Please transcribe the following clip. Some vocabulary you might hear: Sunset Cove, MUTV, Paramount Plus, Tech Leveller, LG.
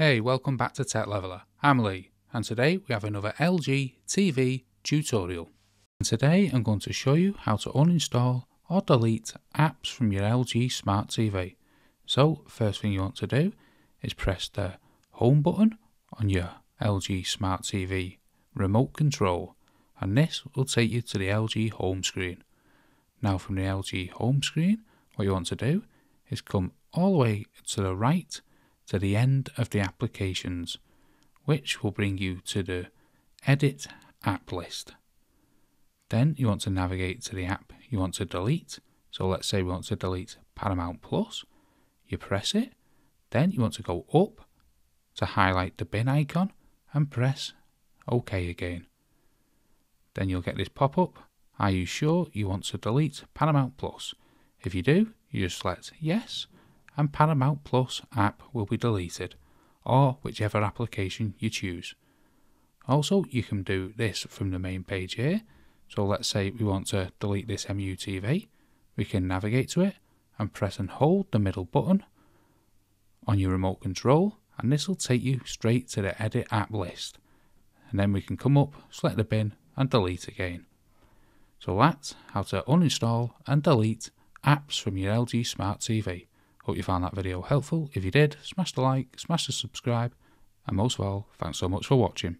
Hey, welcome back to Tech Leveller. I'm Lee, and today we have another LG TV tutorial. And today I'm going to show you how to uninstall or delete apps from your LG Smart TV. So first thing you want to do is press the home button on your LG Smart TV remote control, and this will take you to the LG home screen. Now from the LG home screen, what you want to do is come all the way to the right to the end of the applications, which will bring you to the edit app list. Then you want to navigate to the app you want to delete. So let's say we want to delete Paramount Plus. You press it, then you want to go up to highlight the bin icon and press OK again. Then you'll get this pop up, are you sure you want to delete Paramount Plus? If you do, you just select yes, and Paramount Plus app will be deleted, or whichever application you choose. Also, you can do this from the main page here. So let's say we want to delete this MUTV. We can navigate to it and press and hold the middle button on your remote control, and this will take you straight to the edit app list. And then we can come up, select the bin and delete again. So that's how to uninstall and delete apps from your LG Smart TV. Hope you found that video helpful. If you did, smash the like, smash the subscribe, and most of all, thanks so much for watching.